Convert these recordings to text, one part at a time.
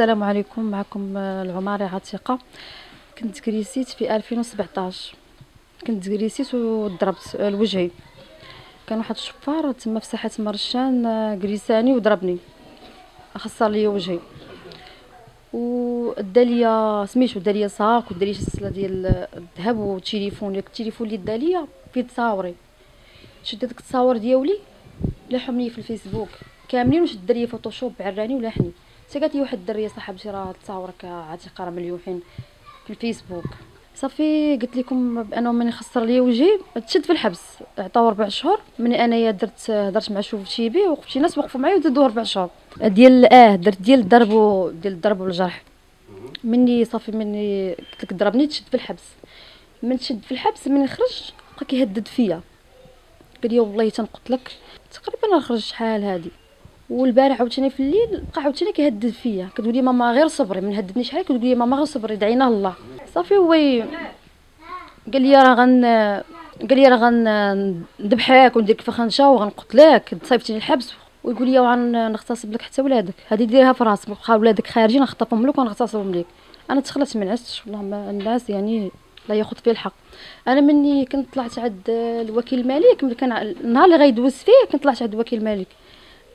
السلام عليكم، معكم العماري عتيقة. كنت كريسيت في 2017، كنت كريسيت وضربت لوجهي. كان واحد الشفار تما في ساحة مرشان كريساني وضربني، خسر لي وجهي ودا ليا سميتو، دا ليا ساق ودا ليا سلسله ديال الذهب وتليفون. داك التليفون اللي دا ليا فيه تصاوري، شدت داك التصاور ديالي لاحمني في الفيسبوك كاملين وشد ليا فوتوشوب عراني ولاحني. حتى قالت لي واحد الدريه صاحبتي راه تصاورك عتيقة راه مليوحين في الفيسبوك. صافي قلت لكم بانه من يخسر لي وجهي تشد في الحبس، عطاو 4 شهور. من انايا هضرت مع شوف تيبي وقفتي ناس وقفوا معايا وزادوا 4 شهور ديال درت ديال الضرب والجرح. مني صافي مني قلت لك ضربني تشد في الحبس. من تشد في الحبس من خرج بقى كيهدد فيا، قال لي والله تنقتلك. تقريبا انا خرج شحال هادي، والبارح عاوتاني في الليل بقى عاوتاني كيهدد فيا، كتقول لي ماما غير صبري. من هددني شحال كتقول لي ماما غير صبري، دعينا الله. صافي هو قال لي راه غنذبحك وندير لك فخنشه وغنقتلك، تصيفطيني الحبس. ويقول لي غنغتصب لك حتى ولادك، هذه ديرها في راسك، واخا ولادك خارجين نخطفهم لك ونغتصبهم لك. انا تخلصت ما نعستش والله، ما الناس يعني لا ياخذ فيه الحق. انا مني كنت طلعت عند الوكيل الملك، ملي كان النهار اللي غيدوز فيه كنت طلعت عند الوكيل الملك،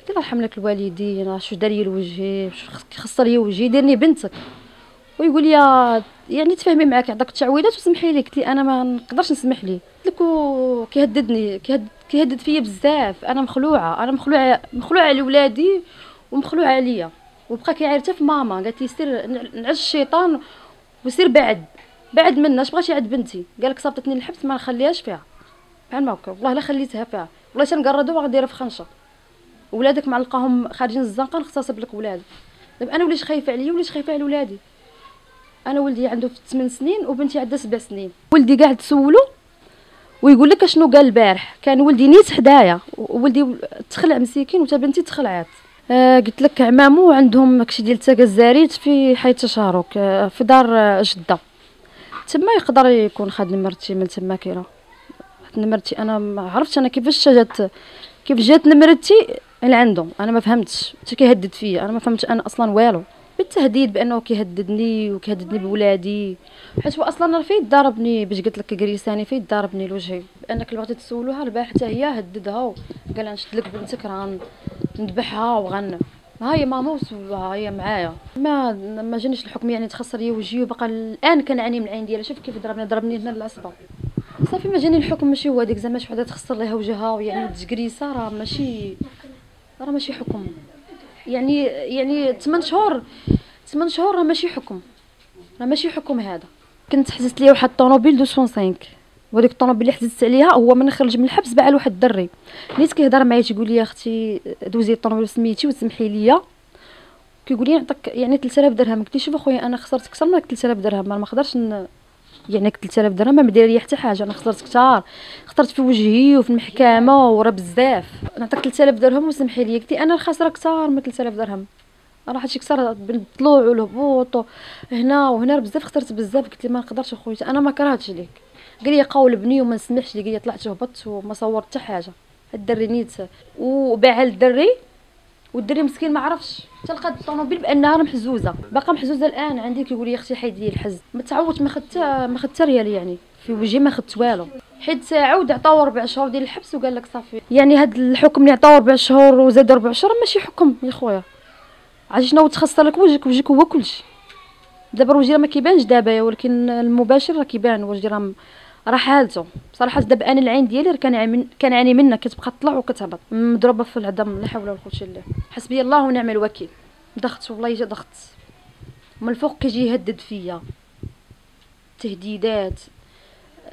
قلت له يرحم لك الوالدين، شو دار لي لوجهي، خسر لي وجهي، ديرني بنتك. ويقول لي يعني تفهمي معاك، عطاك التعويضات وسمحي لي. قلت لي انا ما نقدرش نسمح ليه. قلت لك كيهددني، كيهدد فيا بزاف. انا مخلوعه، مخلوعه على ولادي ومخلوعه عليا. وبقى كيعاير حتى في ماما، قالت لي سير نعس الشيطان وسير بعد منها. اش بغات يعد بنتي؟ قال لك صابتني الحبس ما نخليهاش فيها. بحال ما هكا والله لا خليتها فيها، والله تنقردوها وغنديرها في خنشه. ولادك ما نلقاهم خارجين الزنقه نغتصب لك ولادك. دابا انا وليت خايفه عليا، وليت خايفه على ولادي. انا ولدي عنده 8 سنين وبنتي عندها 7 سنين. ولدي قاعد تسولو ويقول لك اشنو قال البارح. كان ولدي نيت حدايا، ولدي تخلع مسكين وتا بنتي تخلعات. قلت لك عمامو عندهم داكشي ديال تاكا الزريت في حي التشارك، في دار جده. تما يقدر يكون خد نمرتي من تما كاينه نمرتي. انا ما عرفتش انا كيفاش جات نمرتي لعندهم، انا ما فهمتش. حتى كيهدد فيا انا ما فهمتش انا اصلا والو، بالتهديد بانه كيهددني وكيهددني بولادي. حيت هو اصلا راه فين ضربني، باش قلت لك كريساني فين ضربني لوجهي. بانك اللي بغيتي تسولوها البارح حتى هي هددها، قال نشد لك بنتك راه غندبحها ها هي ماما وسولها، هي معايا. ما جانيش الحكم يعني تخسر لي وجهي، وباقا الان كنعاني من العين ديالها. شوف كيف ضربني هنا العصبه. صافي ما جاني الحكم، ماشي هو هذيك زعما شي وحده تخسر ليها وجهها يعني تجريسه، راه ماشي حكم. يعني 8 شهور راه ماشي حكم، راه ماشي حكم. هذا كنت حجزت ليا واحد الطونوبيل 205، وهذيك الطونوبيل اللي حجزت عليها هو من خرج من الحبس باع لواحد الدري. نيت كيهضر معايا تيقول لي اختي دوزي الطونوبيل سميتي وتسمحي ليا. كيقول لي نعطيك يعني 3000 درهم. قلت له شوف اخويا انا خسرت اكثر من 3000 درهم، ما نقدرش يعني 3000 درهم ما مدير ليا حتى حاجه. انا خسرت كثار، خسرت في وجهي وفي المحكمه وراه بزاف. نعطيك 3000 درهم وسمحي لي. قلت انا خاسره كثار من 3000 درهم، راه هادشي كثر بالطلوع والهبوط هنا وهنا، راه بزاف خسرت بزاف. قلت لي ما نقدرش اخويا انا ما كرهتش ليك. قال لي قاولبني وما نسمحش ليك. قال لي طلعت هبطت وما صورت حتى حاجه. هاد الدري نيت وباع للدري، والدري مسكين ما عرفش حتى لقى الطوموبيل بانها محزوزه، باقا محزوزه الان عندي. كيقول لي اختي حيدي الحز. ما تعودت، ما خدت ريال يعني في وجهي، ما خدت والو. حيت عاود عطاو 4 شهور ديال الحبس وقال لك صافي. يعني هاد الحكم اللي عطاو 4 شهور وزاد 4 شهور ماشي حكم يا خويا. عرفتي شنو تخسر لك وجهك هو كلشي. دابا وجهي ما كيبانش دابا، ولكن المباشر راه كيبان وجهي راه حالته بصراحه. دابا انا العين ديالي راه كنعاني منها، كتبقى تطلع وكتهبط، مضروبه في العظم. لا حول ولا قوه الا بالله. حسبي الله ونعم الوكيل. ضغط والله الا ضغط من الفوق، كيجي يهدد فيا تهديدات.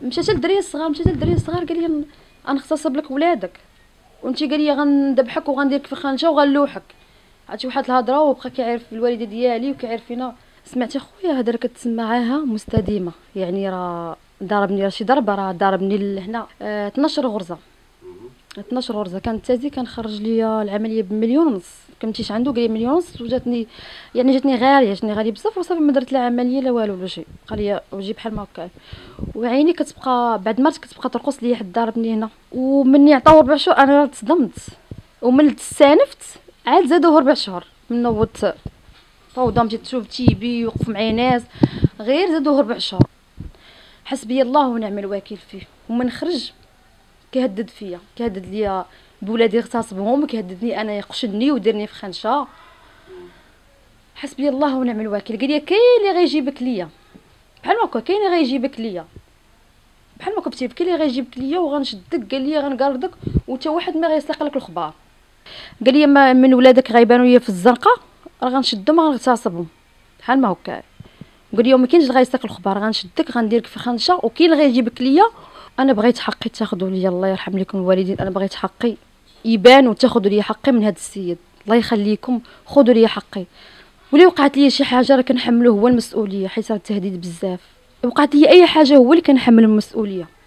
مشات للدري الصغار قال لي غنغتصب لك ولادك، وانت قال لي غندبحك وغندير لك في خنشه وغنلوحك. عرفتي واحد الهضره، وبقى كيعرف الوالده ديالي وكيعرف فينا. سمعتي خويا هضره كتسمعها مستديمه، يعني راه ضربني شي ضربه، راه ضربني لهنا 12 غرزه. 12 غرزه كانت تازي. كان خرج ليا العمليه ب1.5 مليون. كمتيش عنده قال لي 1.5 مليون، وجاتني يعني جاتني غاليه بزاف. وصافي ما درت لا عمليه لا والو لوجهي، قال لي وجهي بحال ما هكا. وعيني كتبقى بعد مرات كتبقى ترقص ليا. حد ضربني هنا ومني عطاو 4 شهور انا تصدمت، ومن تستانفت عاد زادو 4 شهور. من نوضت فوضى، مشيت تشوف تيبي، يوقف معايا ناس، غير زادو 4 شهور. حسبي الله ونعم الوكيل فيه. ومن خرج كيهدد فيا، كيهدد ليا بولادي اغتصبهم، وكيهددني انا، يقشدني ويديرني في خنشه. حسبي الله ونعم الوكيل. قال لي كاين اللي غيجيبك ليا بحال هكا، كاين اللي غيجيبك ليا بحال هكا بتيبكي، كاين اللي غيجيبك ليا وغنشدك، قال لي غنقردك وتا واحد ما غيسلق لك الخبار. قال لي ما من ولادك غيبانوا ليا في الزنقه، راه غنشدهم غنغتصبهم بحال ما هكا. قال لي ما كاينش اللي غيسلق الخبار، غنشدك غنديرك في خنشه، وكاين اللي غيجيبك ليا. انا بغيت حقي تاخذوا ليا، الله يرحم لكم الوالدين، انا بغيت حقي يبان وتاخذوا ليا حقي من هذا السيد، الله يخليكم خذوا ليا حقي. ولا وقعت لي شي حاجه راه كنحملو هو المسؤوليه، حيت التهديد بزاف. وقعت لي اي حاجه هو اللي كنحمل المسؤوليه.